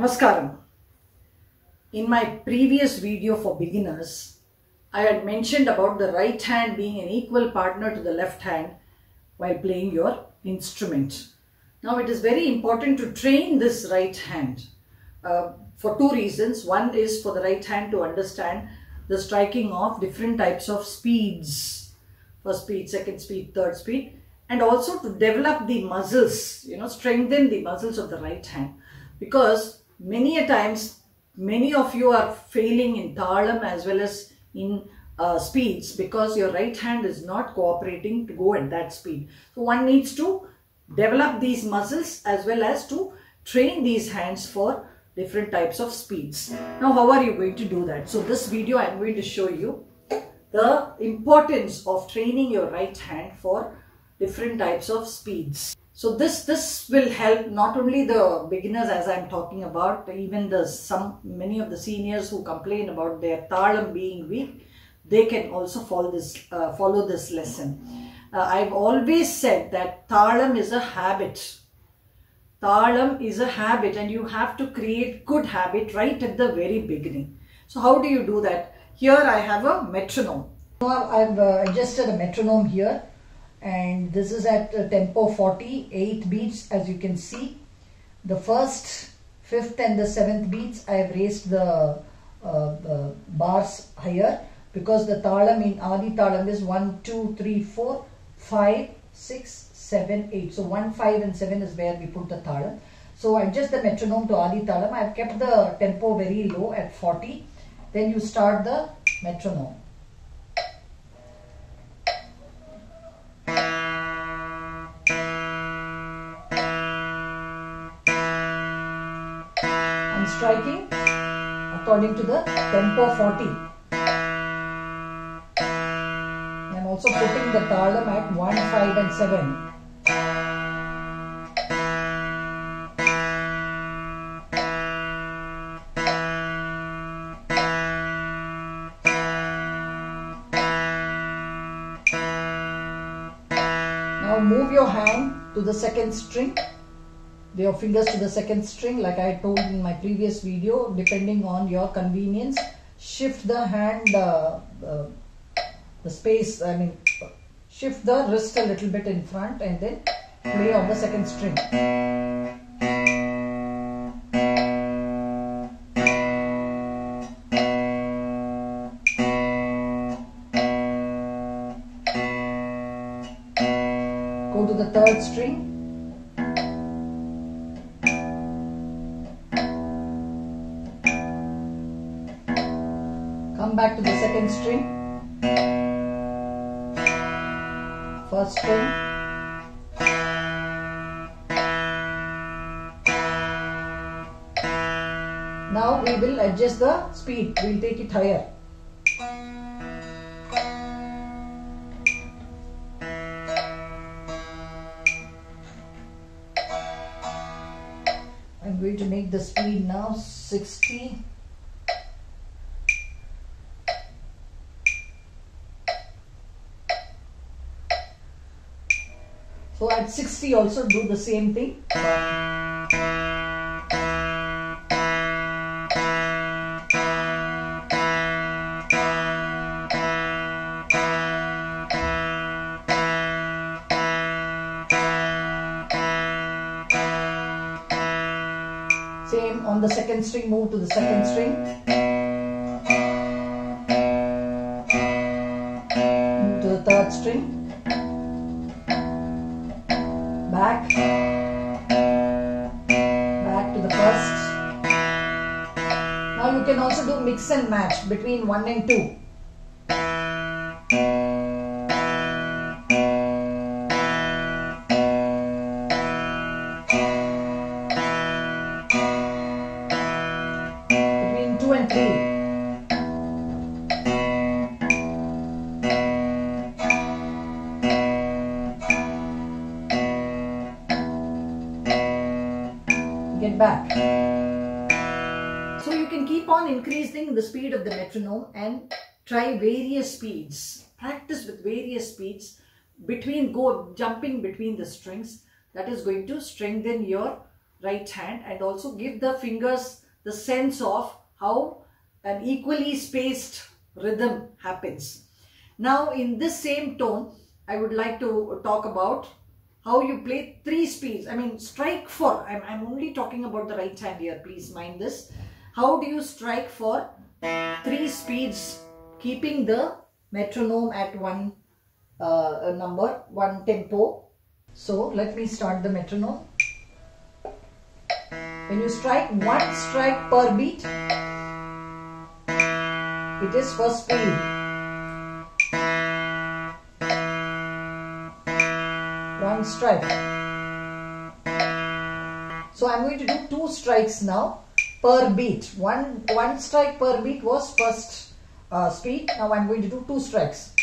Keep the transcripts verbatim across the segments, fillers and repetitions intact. Namaskaram. In my previous video for beginners, I had mentioned about the right hand being an equal partner to the left hand while playing your instrument. Now it is very important to train this right hand uh, for two reasons. One is for the right hand to understand the striking of different types of speeds. First speed, second speed, third speed. And also to develop the muscles, you know, strengthen the muscles of the right hand. Because many a times, many of you are failing in talam as well as in uh, speeds because your right hand is not cooperating to go at that speed. So one needs to develop these muscles as well as to train these hands for different types of speeds. Now, how are you going to do that? So this video I am going to show you the importance of training your right hand for different types of speeds. So this this will help not only the beginners, as I'm talking about, even the some many of the seniors who complain about their talam being weak, they can also follow this uh, follow this lesson. Uh, I've always said that talam is a habit. Talam is a habit, and you have to create good habit right at the very beginning. So how do you do that? Here I have a metronome. Now I've uh, adjusted a metronome here. And this is at uh, tempo forty, eight beats as you can see. The first, fifth and the seventh beats I have raised the uh, uh, bars higher because the talam in Adi talam is one, two, three, four, five, six, seven, eight. So one, five and seven is where we put the talam. So adjust the metronome to Adi talam. I have kept the tempo very low at forty. Then you start the metronome. Striking according to the tempo forty. I'm also putting the talam at one, five and seven. Now move your hand to the second string. Your fingers to the second string, like I told in my previous video, depending on your convenience, shift the hand, uh, uh, the space, I mean, shift the wrist a little bit in front and then play on the second string. Go to the third string. Come back to the second string, first string, now we will adjust the speed, we will take it higher. I am going to make the speed now sixty. So at sixty also do the same thing. Same on the second string, move to the second string. Move to the third string. Back, back to the first. Now you can also do mix and match between one and two. Between two and three. Get back. So you can keep on increasing the speed of the metronome and try various speeds. Practice with various speeds between go jumping between the strings. That is going to strengthen your right hand, and also give the fingers the sense of how an equally spaced rhythm happens. Now in this same tone, I would like to talk about how you play three speeds. I mean strike for, I'm, I'm only talking about the right hand here, please mind this. How do you strike for three speeds keeping the metronome at one uh, number, one tempo. So let me start the metronome. When you strike one strike per beat, it is for speed. One strike. So I'm going to do two strikes now per beat. One, one strike per beat was first uh, speed. Now I'm going to do two strikes.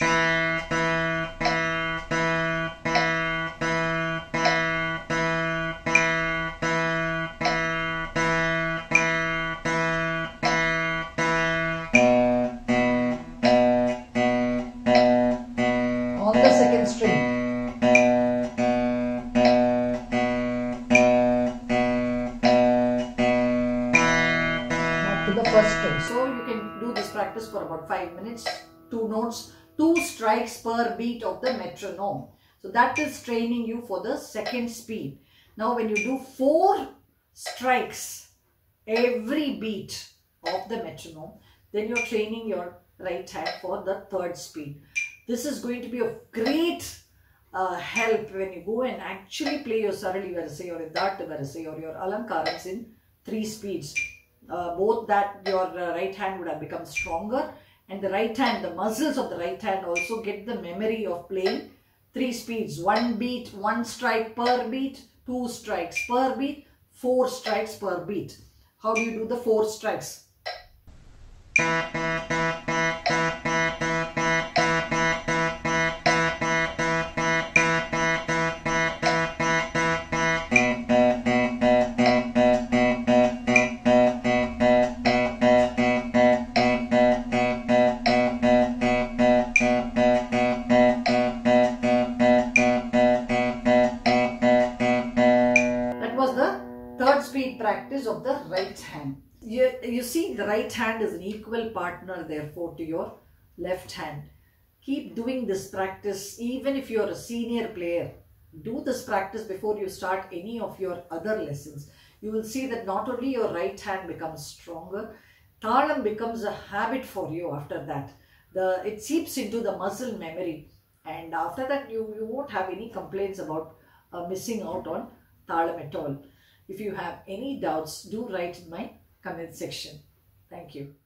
Per beat of the metronome. So that is training you for the second speed. Now when you do four strikes every beat of the metronome, then you're training your right hand for the third speed. This is going to be of great uh, help when you go and actually play your sarali varasi or iddata varasi or your alankarams in three speeds. Uh, both that your uh, right hand would have become stronger, and the right hand, the muscles of the right hand also get the memory of playing three speeds. One beat, one strike per beat, two strikes per beat, four strikes per beat. How do you do the four strikes? Of the right hand. You, you see, the right hand is an equal partner therefore to your left hand. Keep doing this practice even if you are a senior player. Do this practice before you start any of your other lessons. You will see that not only your right hand becomes stronger, talam becomes a habit for you after that. The, it seeps into the muscle memory, and after that you, you won't have any complaints about uh, missing out on talam at all. If you have any doubts, do write in my comment section. Thank you.